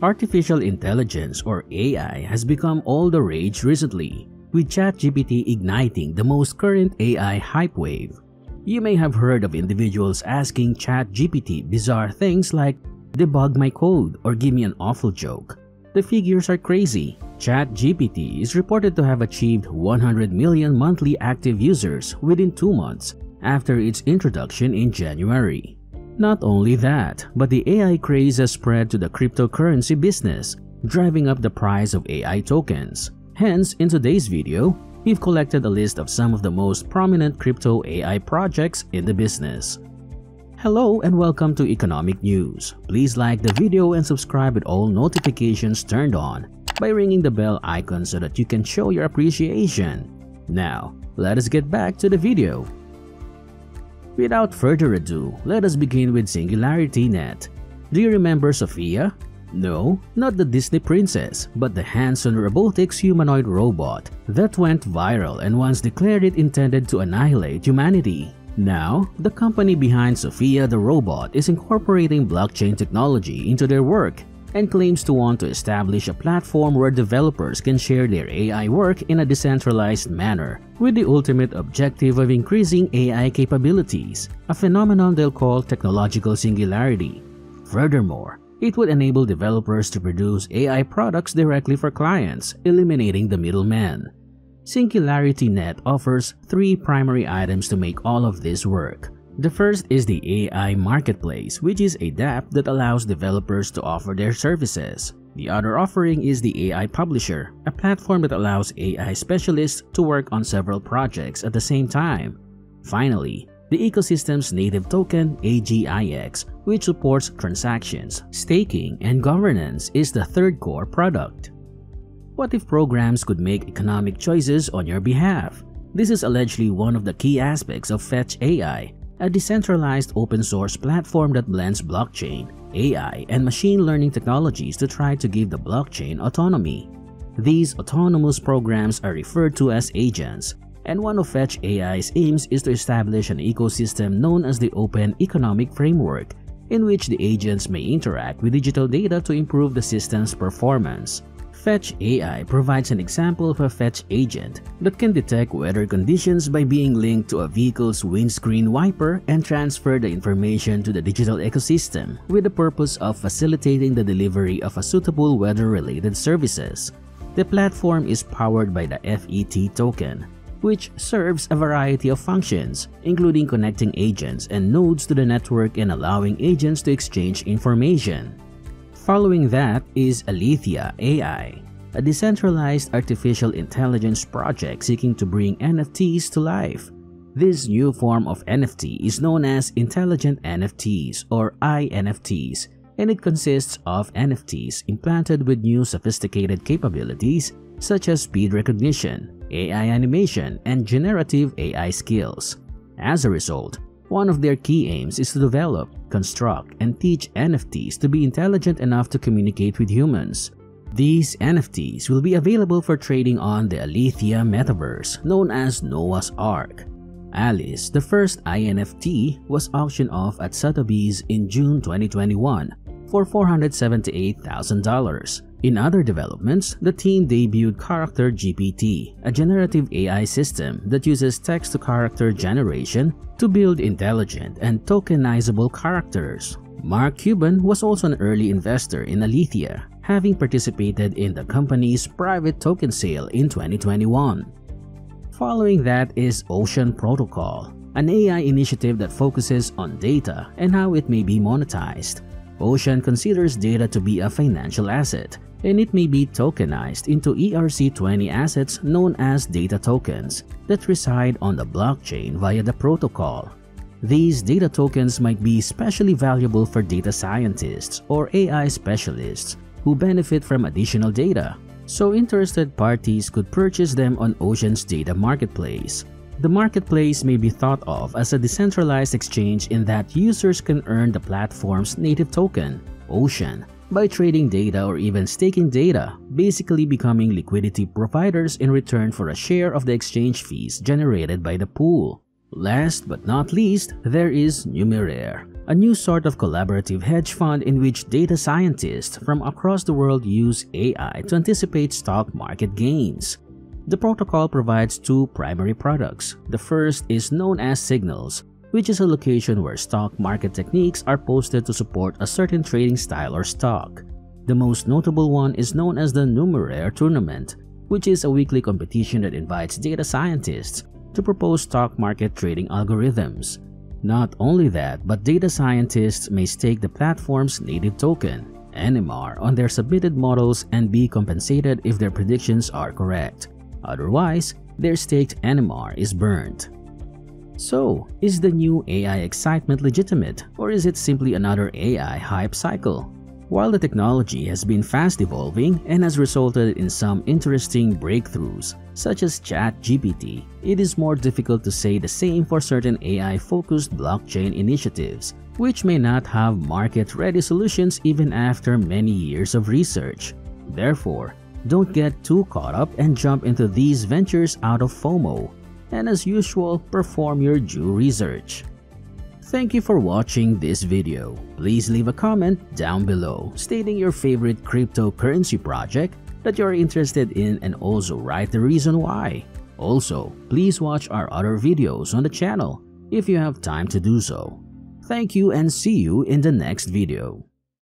Artificial intelligence, or AI, has become all the rage recently, with ChatGPT igniting the most current AI hype wave. You may have heard of individuals asking ChatGPT bizarre things like, "Debug my code," or "Give me an awful joke." The figures are crazy. ChatGPT is reported to have achieved 100 million monthly active users within 2 months after its introduction in January. Not only that, but the AI craze has spread to the cryptocurrency business, driving up the price of AI tokens. Hence, in today's video, we've collected a list of some of the most prominent crypto AI projects in the business. Hello and welcome to Economic News. Please like the video and subscribe with all notifications turned on by ringing the bell icon so that you can show your appreciation. Now, let us get back to the video. Without further ado, let us begin with SingularityNet. Do you remember Sophia? No, not the Disney princess, but the Hanson Robotics humanoid robot that went viral and once declared it intended to annihilate humanity. Now, the company behind Sophia the robot is incorporating blockchain technology into their work and claims to want to establish a platform where developers can share their AI work in a decentralized manner, with the ultimate objective of increasing AI capabilities, a phenomenon they'll call technological singularity. Furthermore, it would enable developers to produce AI products directly for clients, eliminating the middleman. SingularityNet offers 3 primary items to make all of this work. The first is the AI Marketplace, which is a dApp that allows developers to offer their services. The other offering is the AI Publisher, a platform that allows AI specialists to work on several projects at the same time. Finally, the ecosystem's native token, AGIX, which supports transactions, staking, and governance, is the third core product. What if programs could make economic choices on your behalf? This is allegedly one of the key aspects of Fetch AI, a decentralized open-source platform that blends blockchain, AI, and machine learning technologies to try to give the blockchain autonomy. These autonomous programs are referred to as agents, and one of Fetch AI's aims is to establish an ecosystem known as the Open Economic Framework, in which the agents may interact with digital data to improve the system's performance. Fetch AI provides an example of a fetch agent that can detect weather conditions by being linked to a vehicle's windscreen wiper and transfer the information to the digital ecosystem with the purpose of facilitating the delivery of a suitable weather-related services. The platform is powered by the FET token, which serves a variety of functions, including connecting agents and nodes to the network and allowing agents to exchange information. Following that is Alethea AI, a decentralized artificial intelligence project seeking to bring NFTs to life. This new form of NFT is known as Intelligent NFTs, or iNFTs, and it consists of NFTs implanted with new sophisticated capabilities such as speed recognition, AI animation, and generative AI skills. As a result, one of their key aims is to develop, construct, and teach NFTs to be intelligent enough to communicate with humans. These NFTs will be available for trading on the Alethea metaverse, known as Noah's Ark. Alice, the first iNFT, was auctioned off at Sotheby's in June 2021 for $478,000. In other developments, the team debuted Character GPT, a generative AI system that uses text-to-character generation to build intelligent and tokenizable characters. Mark Cuban was also an early investor in Alethea, having participated in the company's private token sale in 2021. Following that is Ocean Protocol, an AI initiative that focuses on data and how it may be monetized. Ocean considers data to be a financial asset, and it may be tokenized into ERC-20 assets known as data tokens that reside on the blockchain via the protocol. These data tokens might be especially valuable for data scientists or AI specialists who benefit from additional data, so interested parties could purchase them on Ocean's data marketplace. The marketplace may be thought of as a decentralized exchange in that users can earn the platform's native token, Ocean, by trading data or even staking data, basically becoming liquidity providers in return for a share of the exchange fees generated by the pool. Last but not least, there is Numeraire, a new sort of collaborative hedge fund in which data scientists from across the world use AI to anticipate stock market gains. The protocol provides two primary products. The first is known as Signals, which is a location where stock market techniques are posted to support a certain trading style or stock. The most notable one is known as the Numeraire Tournament, which is a weekly competition that invites data scientists to propose stock market trading algorithms. Not only that, but data scientists may stake the platform's native token, NMR, on their submitted models and be compensated if their predictions are correct. Otherwise, their staked NMR is burned. So, is the new AI excitement legitimate, or is it simply another AI hype cycle? While the technology has been fast evolving and has resulted in some interesting breakthroughs, such as ChatGPT, it is more difficult to say the same for certain AI-focused blockchain initiatives, which may not have market-ready solutions even after many years of research. Therefore, don't get too caught up and jump into these ventures out of FOMO. And as usual, perform your due research. Thank you for watching this video. Please leave a comment down below stating your favorite cryptocurrency project that you're interested in and also write the reason why. Also, please watch our other videos on the channel if you have time to do so. Thank you and see you in the next video.